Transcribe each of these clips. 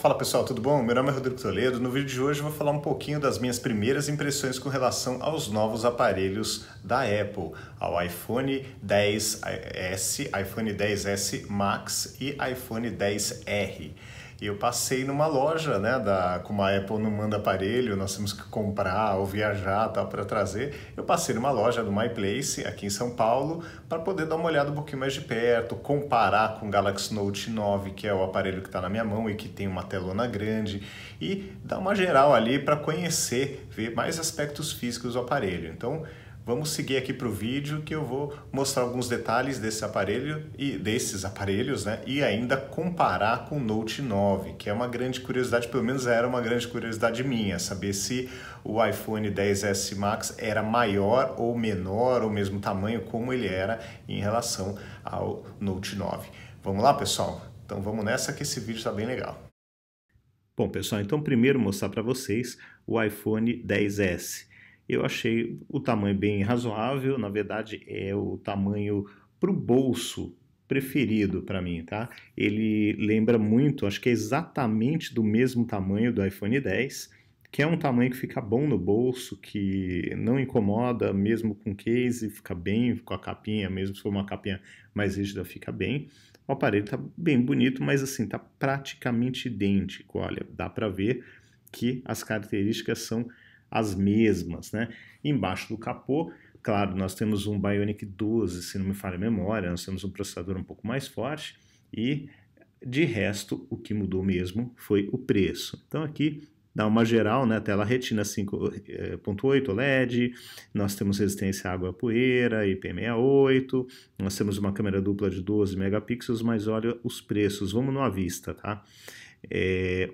Fala pessoal, tudo bom? Meu nome é Rodrigo Toledo. No vídeo de hoje eu vou falar um pouquinho das minhas primeiras impressões com relação aos novos aparelhos da Apple, ao iPhone XS, iPhone XS Max e iPhone XR. Eu passei numa loja, né, como a Apple não manda aparelho, nós temos que comprar ou viajar tal para trazer. Eu passei numa loja do MyPlace aqui em São Paulo para poder dar uma olhada um pouquinho mais de perto, comparar com o Galaxy Note 9, que é o aparelho que está na minha mão e que tem uma telona grande, e dar uma geral ali para conhecer, ver mais aspectos físicos do aparelho. Então, vamos seguir aqui para o vídeo que eu vou mostrar alguns detalhes desse aparelho e desses aparelhos, né? E ainda comparar com o Note 9, que é uma grande curiosidade, pelo menos era uma grande curiosidade minha, saber se o iPhone XS Max era maior ou menor, ou mesmo tamanho como ele era em relação ao Note 9. Vamos lá, pessoal? Então vamos nessa que esse vídeo está bem legal. Bom, pessoal, então primeiro mostrar para vocês o iPhone XS. Eu achei o tamanho bem razoável, na verdade é o tamanho para o bolso preferido para mim, tá? Ele lembra muito, acho que é exatamente do mesmo tamanho do iPhone X, que é um tamanho que fica bom no bolso, que não incomoda mesmo com case, fica bem com a capinha, mesmo se for uma capinha mais rígida fica bem. O aparelho tá bem bonito, mas assim, tá praticamente idêntico, olha, dá para ver que as características são as mesmas, né? Embaixo do capô, claro, nós temos um Bionic 12, se não me falha a memória, nós temos um processador um pouco mais forte e, de resto, o que mudou mesmo foi o preço. Então aqui dá uma geral, né? Tela Retina 5.8 OLED, nós temos resistência à água e poeira, IP68, nós temos uma câmera dupla de 12 megapixels, mas olha os preços, vamos no à vista, tá?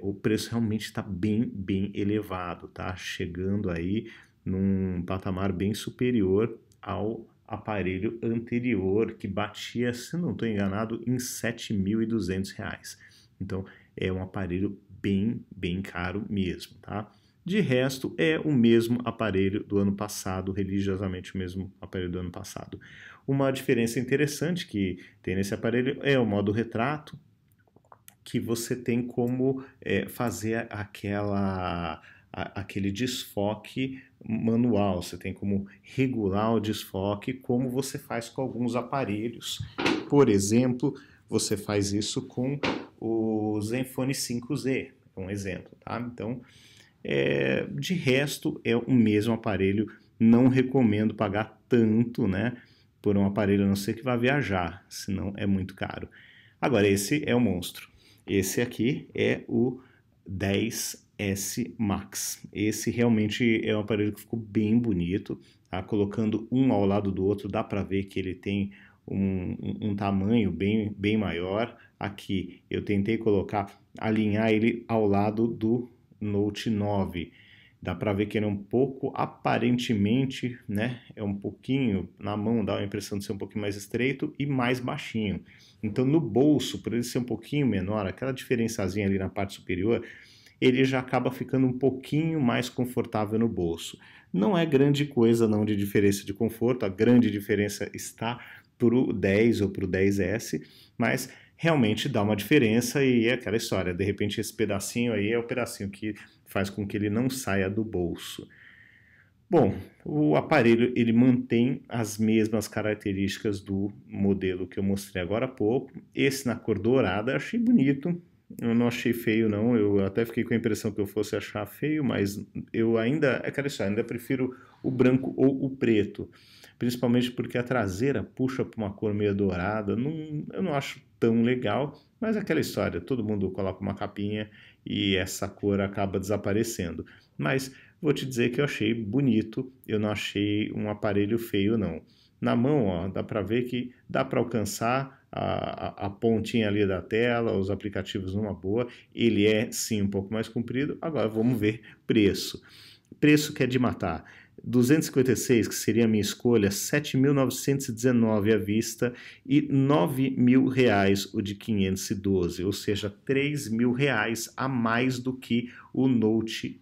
O preço realmente está bem elevado, tá? Chegando aí num patamar bem superior ao aparelho anterior que batia, se não estou enganado, em R$ 7.200. Então é um aparelho bem caro mesmo, tá? De resto é o mesmo aparelho do ano passado, religiosamente o mesmo aparelho do ano passado. Uma diferença interessante que tem nesse aparelho é o modo retrato, que você tem como fazer aquele desfoque manual, você tem como regular o desfoque, como você faz com alguns aparelhos. Por exemplo, você faz isso com o Zenfone 5Z, um exemplo, tá? Então, de resto, é o mesmo aparelho, não recomendo pagar tanto, né, por um aparelho, a não ser que vá viajar, senão é muito caro. Agora, esse é o monstro. Esse aqui é o XS Max. Esse realmente é um aparelho que ficou bem bonito, tá? Colocando um ao lado do outro, dá para ver que ele tem um tamanho bem maior. Aqui eu tentei colocar, alinhar ele ao lado do Note 9. Dá para ver que ele é um pouco, aparentemente, né? É um pouquinho, na mão dá a impressão de ser um pouquinho mais estreito e mais baixinho. Então no bolso, por ele ser um pouquinho menor, aquela diferençazinha ali na parte superior, ele já acaba ficando um pouquinho mais confortável no bolso. Não é grande coisa não de diferença de conforto, a grande diferença está pro 10 ou pro 10S, mas realmente dá uma diferença e é aquela história, de repente esse pedacinho aí é o pedacinho que faz com que ele não saia do bolso. Bom, o aparelho ele mantém as mesmas características do modelo que eu mostrei agora há pouco. Esse na cor dourada eu achei bonito, eu não achei feio não, eu até fiquei com a impressão que eu fosse achar feio, mas eu ainda, ainda prefiro o branco ou o preto, principalmente porque a traseira puxa para uma cor meio dourada, eu não acho tão legal, mas aquela história, todo mundo coloca uma capinha e essa cor acaba desaparecendo. Mas vou te dizer que eu achei bonito, eu não achei um aparelho feio não. Na mão, ó, dá para ver que dá para alcançar a pontinha ali da tela, os aplicativos numa boa, ele é sim um pouco mais comprido. Agora vamos ver preço. Preço que é de matar. 256, que seria a minha escolha, 7.919 à vista e R$ 9.000 o de 512, ou seja, R$ 3.000 a mais do que o Note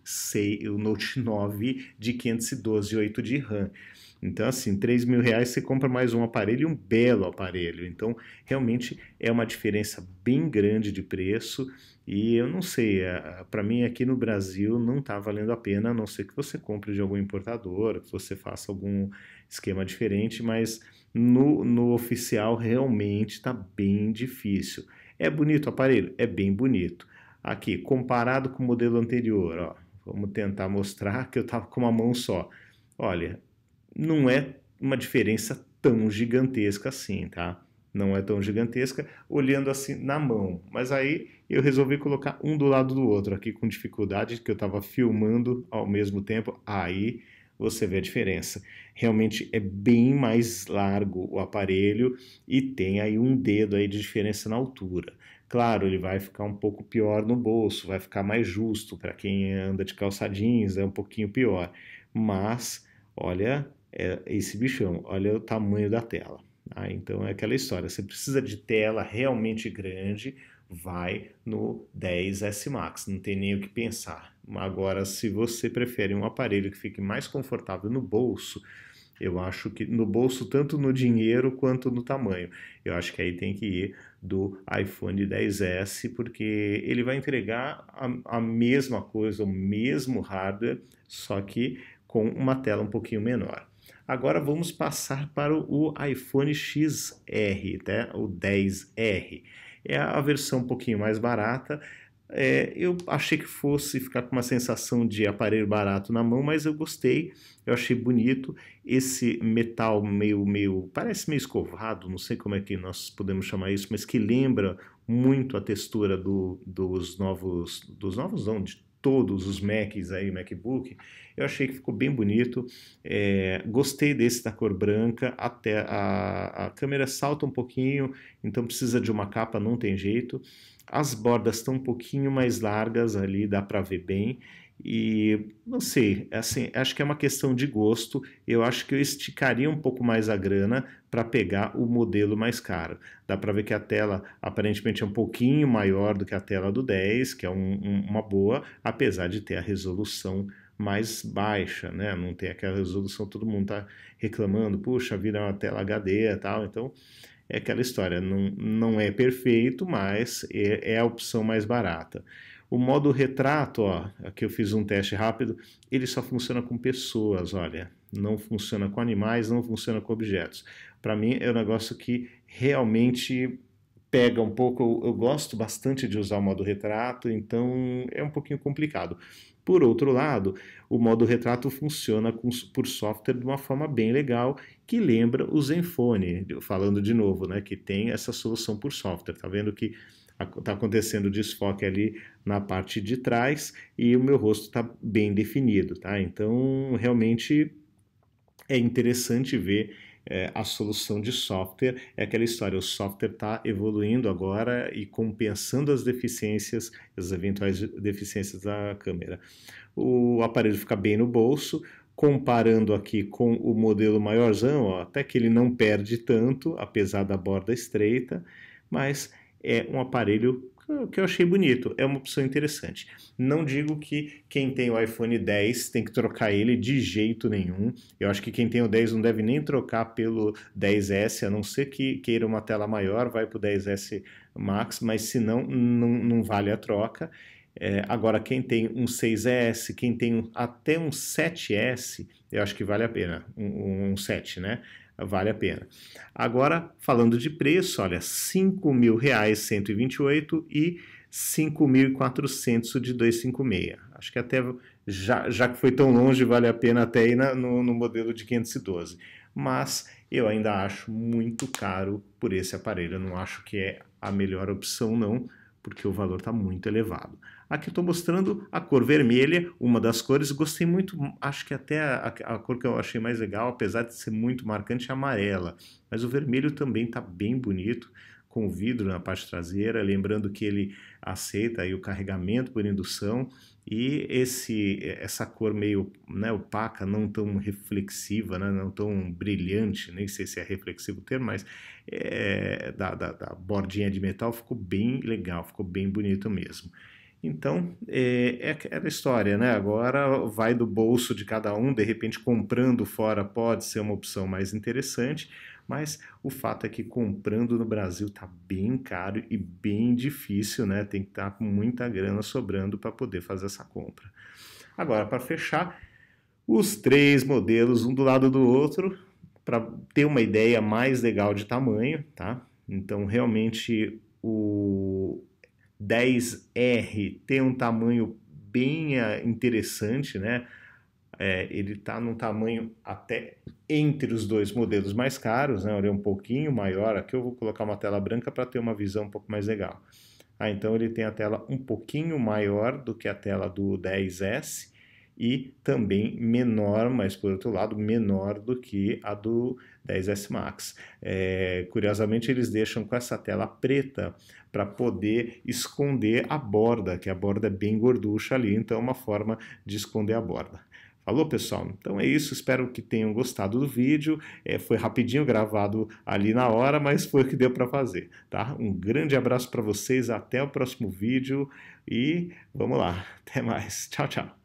9 de 512 e 8 de RAM. Então, assim, R$3.000 você compra mais um aparelho e um belo aparelho. Então, realmente é uma diferença bem grande de preço e eu não sei, para mim aqui no Brasil não está valendo a pena, a não ser que você compre de algum importador, que você faça algum esquema diferente, mas no oficial realmente está bem difícil. É bonito o aparelho? É bem bonito. Aqui, comparado com o modelo anterior, ó, vamos tentar mostrar que eu estava com uma mão só. Olha, não é uma diferença tão gigantesca assim, tá? Não é tão gigantesca olhando assim na mão. Mas aí eu resolvi colocar um do lado do outro aqui com dificuldade, que eu estava filmando ao mesmo tempo. Aí você vê a diferença. Realmente é bem mais largo o aparelho e tem aí um dedo aí de diferença na altura. Claro, ele vai ficar um pouco pior no bolso, vai ficar mais justo. Para quem anda de calça jeans é um pouquinho pior. Mas olha esse bichão, olha o tamanho da tela. Ah, então é aquela história, você precisa de tela realmente grande, vai no XS Max, não tem nem o que pensar. Agora, se você prefere um aparelho que fique mais confortável no bolso, eu acho que no bolso, tanto no dinheiro quanto no tamanho, eu acho que aí tem que ir do iPhone XS, porque ele vai entregar a mesma coisa, o mesmo hardware, só que com uma tela um pouquinho menor. Agora vamos passar para o iPhone XR, né? O 10R. É a versão um pouquinho mais barata. Eu achei que fosse ficar com uma sensação de aparelho barato na mão, mas eu gostei, eu achei bonito. Esse metal meio parece meio escovado, não sei como é que nós podemos chamar isso, mas que lembra muito a textura dos novos não, de todos os Macs aí, MacBook. Eu achei que ficou bem bonito, gostei desse da cor branca, até a câmera salta um pouquinho, então precisa de uma capa, não tem jeito. As bordas estão um pouquinho mais largas ali, dá para ver bem, e não sei, assim, acho que é uma questão de gosto. Eu acho que eu esticaria um pouco mais a grana para pegar o modelo mais caro. Dá para ver que a tela aparentemente é um pouquinho maior do que a tela do 10, que é uma boa, apesar de ter a resolução mais baixa, né? Não tem aquela resolução, todo mundo tá reclamando, puxa, vira uma tela HD e tal. Então é aquela história, não é perfeito, mas é a opção mais barata. O modo retrato, ó, aqui eu fiz um teste rápido, ele só funciona com pessoas, olha, não funciona com animais, não funciona com objetos. Para mim é um negócio que realmente pega um pouco, eu gosto bastante de usar o modo retrato, então é um pouquinho complicado. Por outro lado, o modo retrato funciona por software de uma forma bem legal, que lembra o Zenfone, falando de novo, né, que tem essa solução por software. Tá vendo que está acontecendo o desfoque ali na parte de trás e o meu rosto está bem definido, tá? Então, realmente é interessante ver a solução de software. É aquela história, o software está evoluindo agora e compensando as deficiências, as eventuais deficiências da câmera. O aparelho fica bem no bolso. Comparando aqui com o modelo maiorzão, ó, até que ele não perde tanto, apesar da borda estreita, mas é um aparelho que eu achei bonito, é uma opção interessante. Não digo que quem tem o iPhone 10 tem que trocar ele de jeito nenhum. Eu acho que quem tem o 10 não deve nem trocar pelo 10S, a não ser que queira uma tela maior, vai para o 10S Max, mas se não vale a troca. Agora, quem tem um 6S, quem tem até um 7S, eu acho que vale a pena, um 7, né? Vale a pena. Agora, falando de preço, olha, R$ 5.128 e R$ 5.400 de 256. Acho que até, já que foi tão longe, vale a pena até ir no modelo de 512. Mas eu ainda acho muito caro por esse aparelho. Eu não acho que é a melhor opção, não, porque o valor está muito elevado. Aqui estou mostrando a cor vermelha, uma das cores, gostei muito, acho que até a cor que eu achei mais legal, apesar de ser muito marcante, é amarela. Mas o vermelho também está bem bonito, com o vidro na parte traseira, lembrando que ele aceita aí o carregamento por indução, e essa cor meio, né, opaca, não tão reflexiva, né, não tão brilhante, nem sei se é reflexivo o termo, mas da bordinha de metal ficou bem legal, ficou bem bonito mesmo. Então, é aquela história, né? Agora vai do bolso de cada um, de repente comprando fora pode ser uma opção mais interessante, mas o fato é que comprando no Brasil tá bem caro e bem difícil, né? Tem que estar com muita grana sobrando para poder fazer essa compra. Agora, para fechar, os três modelos, um do lado do outro, para ter uma ideia mais legal de tamanho, tá? Então, realmente, o 10R tem um tamanho bem interessante, né? Ele está num tamanho até entre os dois modelos mais caros, né? Ele é um pouquinho maior. Aqui eu vou colocar uma tela branca para ter uma visão um pouco mais legal. Ah, então ele tem a tela um pouquinho maior do que a tela do 10S e também menor, mas por outro lado menor do que a do 10S Max. Curiosamente eles deixam com essa tela preta para poder esconder a borda, que a borda é bem gorducha ali, então é uma forma de esconder a borda. Falou, pessoal? Então é isso, espero que tenham gostado do vídeo. Foi rapidinho gravado ali na hora, mas foi o que deu para fazer, tá? Um grande abraço para vocês, até o próximo vídeo e vamos lá, até mais, tchau, tchau!